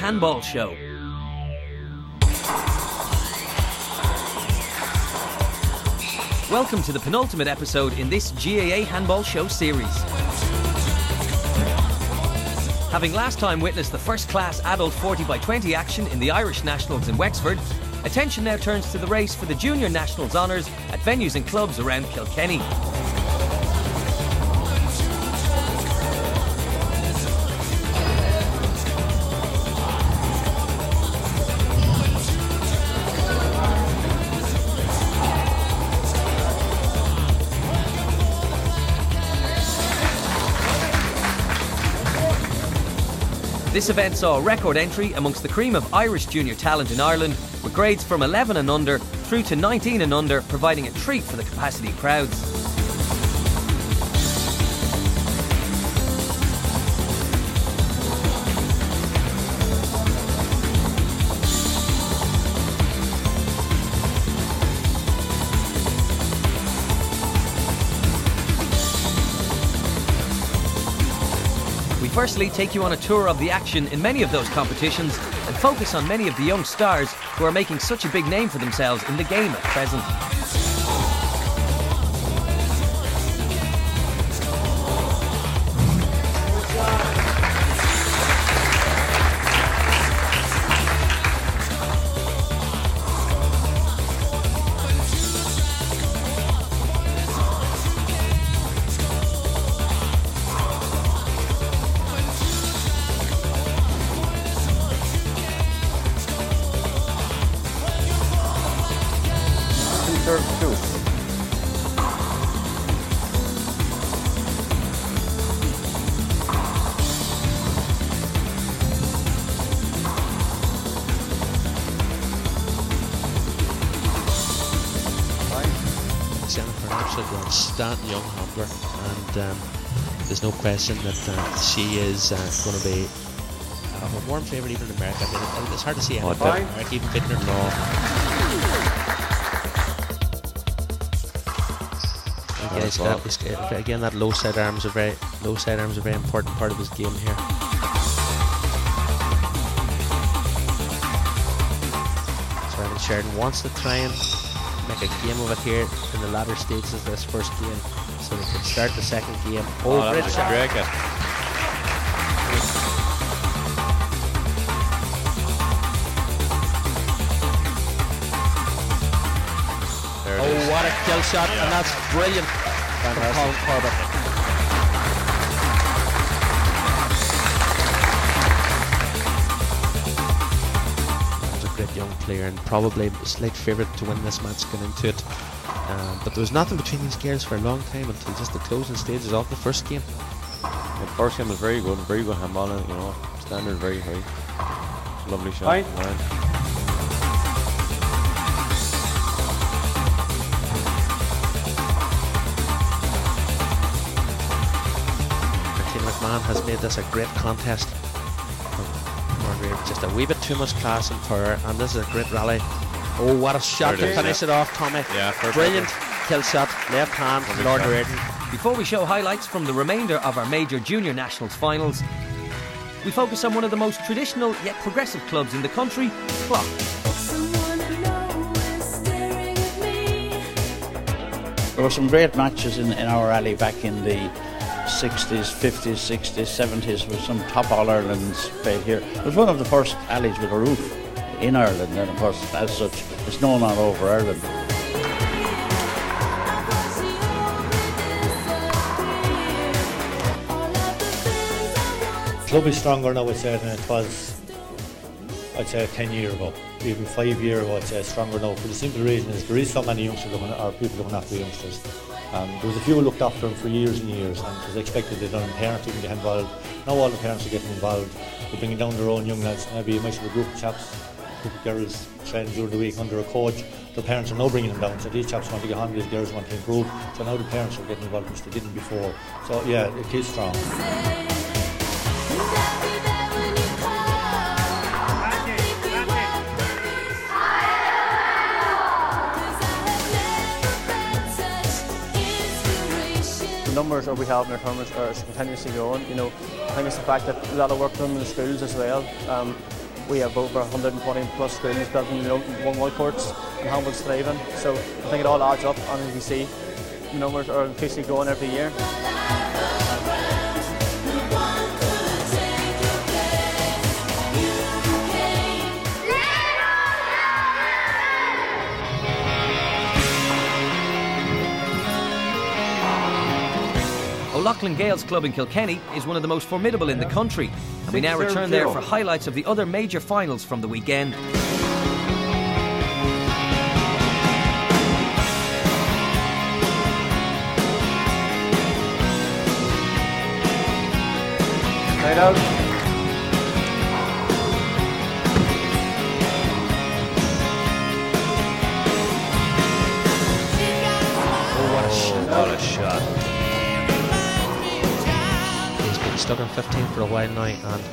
Handball Show. Welcome to the penultimate episode in this GAA Handball Show series. Having last time witnessed the first-class adult 40x20 action in the Irish Nationals in Wexford, attention now turns to the race for the Junior Nationals honours at venues and clubs around Kilkenny. This event saw a record entry amongst the cream of Irish junior talent in Ireland, with grades from 11 and under through to 19 and under, providing a treat for the capacity crowds. Firstly, take you on a tour of the action in many of those competitions and focus on many of the young stars who are making such a big name for themselves in the game at present. Young handler, and there's no question that she is going to be a warm favourite even in America. I mean, it's hard to see how keep fitting her law. Again, that low side arms are very important part of his game here. So Evan Sheridan wants to try and make a game of it here in the latter stages of this first game, so we can start the second game. Oh, great shot. Oh, what a kill shot, yeah. And that's brilliant from Colin Corbett. Young player and probably a slight favourite to win this match going into it, but there was nothing between these girls for a long time until just the closing stages of the first game. The first game was very good handball, you know, standard very high. It's a lovely shot. Right. McMahon has made this a great contest. Just a wee bit too much class and power, and this is a great rally. Oh, what a shot to finish it off, Tommy. Yeah, brilliant kill shot, left hand, Lord Reardon. Before we show highlights from the remainder of our major junior nationals finals, we focus on one of the most traditional yet progressive clubs in the country, Clogh. There were some great matches in our rally back in the 60s, 50s, 60s, 70s, with some top All-Irelands played here. It was one of the first alleys with a roof in Ireland, and of course, as such, it's known all over Ireland. The club is stronger now, I'd say, than it was, I'd say, 10 years ago, even 5 years ago. I'd say stronger now, for the simple reason is there is so many youngsters looking, or people looking after the youngsters. There was a few who looked after them for years and years, and it was expected they done parents to get involved. Now all the parents are getting involved. They're bringing down their own young lads. Maybe you might have a group of chaps, group of girls training during the week under a coach. Their parents are now bringing them down. So these chaps want to get on, these girls want to improve. So now the parents are getting involved, which they didn't before. So yeah, it is strong. The numbers that we have in our tournaments are continuously growing. You know, I think it's the fact that a lot of work done in the schools as well. We have over 120 plus schools built in the one-wall courts, and handball's thriving. So I think it all adds up, and as you see, the numbers are increasingly growing every year. Loughlin Gaels Club in Kilkenny is one of the most formidable in the country, and we now return there for highlights of the other major finals from the weekend. Right out. Stuck on 15 for a while now, and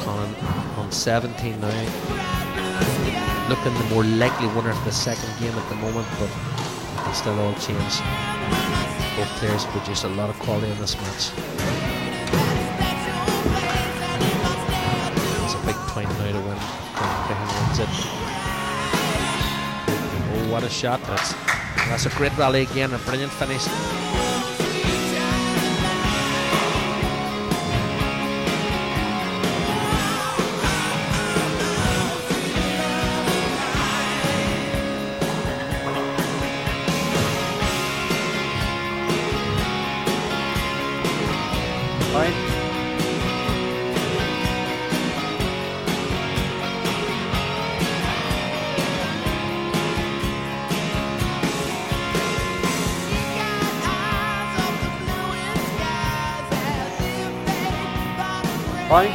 Conan on 17 now. Looking the more likely winner of the second game at the moment, but it can still all change. Both players produce a lot of quality in this match. It's a big point now to win. Wins it. Oh, what a shot! That's a great rally again, a brilliant finish. Fine.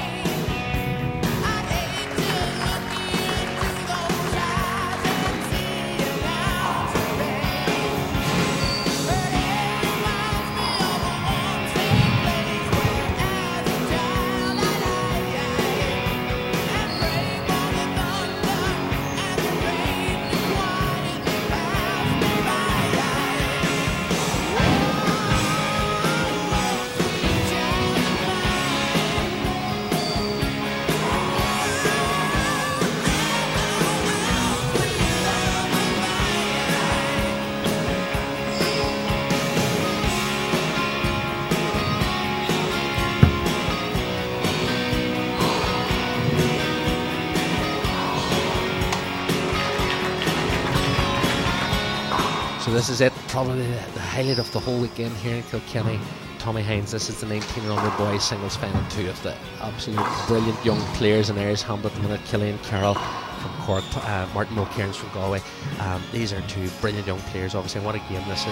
So this is it, probably the highlight of the whole weekend here in Kilkenny. Tommy Hines, this is the 19-year-old boys singles final two of the absolute brilliant young players in Irish handball at the minute. Killian Carroll from Cork, Martin Mulkerrins from Galway. These are two brilliant young players, obviously, and what a game this is.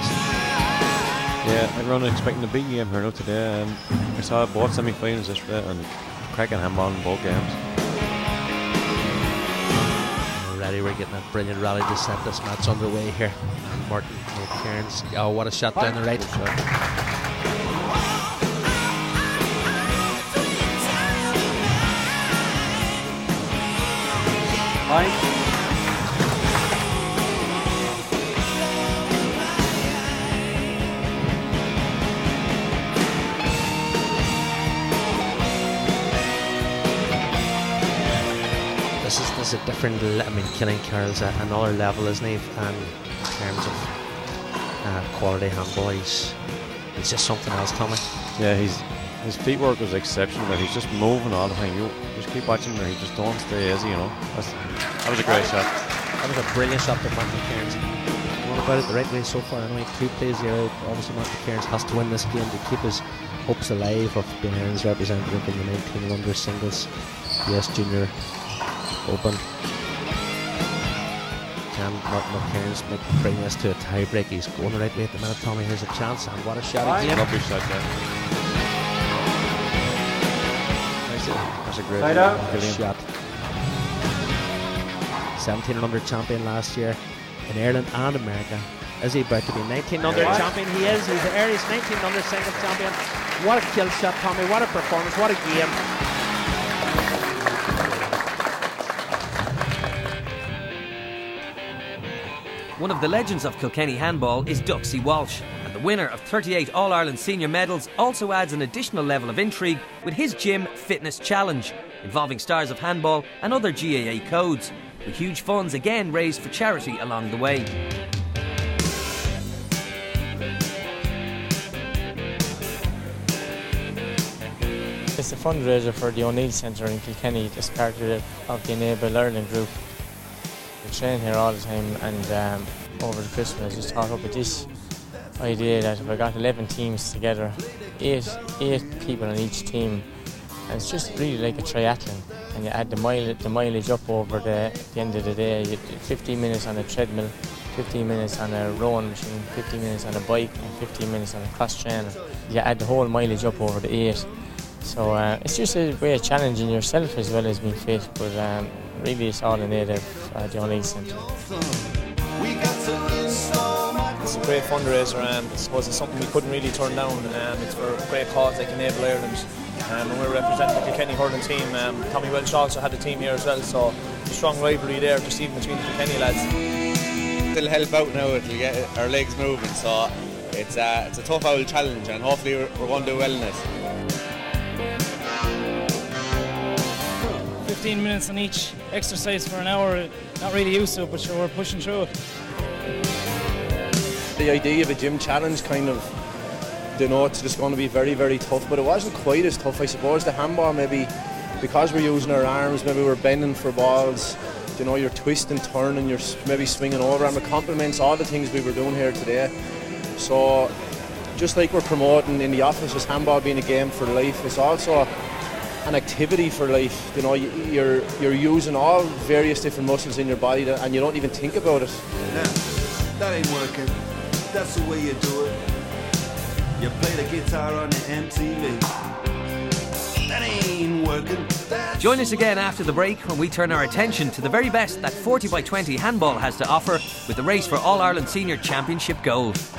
Yeah, everyone expecting a big game here now today. We saw both semi-finals this year and cracking handball in both games. We're getting a brilliant rally to set this match underway here. And Martin Mulkerrins, oh, what a shot down the right. Fine. This is a different I mean, Killian Carroll's another level, isn't he? And in terms of quality handball, he's just something else, Tommy. Yeah, his feet work is exceptional. He's just moving all the time. You just keep watching him, he just don't stay easy, you know. That was a great shot. That was a brilliant shot by Martin Mulkerrins. Going about it the right way so far. Anyway, 2-0. Obviously, Martin Mulkerrins has to win this game to keep his hopes alive of being Ireland's representative in the 19-under singles US Junior Open. Can Martin Mulkerrins bring this to a tie break? He's going the right way at the minute, Tommy. Here's a chance, and what a shot again. Lovely shot there. That's a great shot. 17-under champion last year in Ireland and America. Is he about to be 19-under champion? He is. He's the Irish 19-under single champion. What a kill shot, Tommy. What a performance. What a game. One of the legends of Kilkenny handball is Ducksy Walsh, and the winner of 38 All-Ireland senior medals also adds an additional level of intrigue with his gym fitness challenge involving stars of handball and other GAA codes, with huge funds again raised for charity along the way. It's a fundraiser for the O'Neill Centre in Kilkenny as part of the Enable Ireland group. We train here all the time, and over the Christmas I just thought up with this idea that if I got 11 teams together, eight people on each team, and it's just really like a triathlon, and you add the mileage up over the end of the day. 15 minutes on a treadmill, 15 minutes on a rowing machine, 15 minutes on a bike, and 15 minutes on a cross trainer. You add the whole mileage up over the 8. So it's just a way of challenging yourself as well as being fit, but really it's all in aid of the O'Neill Centre. It's a great fundraiser, and I suppose it's something we couldn't really turn down. It's for a great cause like Enable Ireland, and we're representing the Kilkenny hurling team. Tommy Welsh also had a team here as well, so a strong rivalry there just even between the Kilkenny lads. It'll help out now, it'll get our legs moving, so it's a tough old challenge, and hopefully we're going to do well in it. 15 minutes on each exercise for an hour, not really used to it, but sure, we're pushing through it. The idea of a gym challenge kind of denotes it's going to be very, very tough, but it wasn't quite as tough, I suppose. The handball, maybe because we're using our arms, maybe we're bending for balls, you know, you're twisting, turning, you're maybe swinging over, and it complements all the things we were doing here today. So, just like we're promoting in the office, as handball being a game for life, it's also an activity for life. You know, you're using all various different muscles in your body that, and you don't even think about it. Nah, that ain't working. That's the way you do it. You play the guitar on the MTV. That ain't working. Join us again after the break when we turn our attention to the very best that 40 by 20 handball has to offer with the race for All-Ireland Senior Championship gold.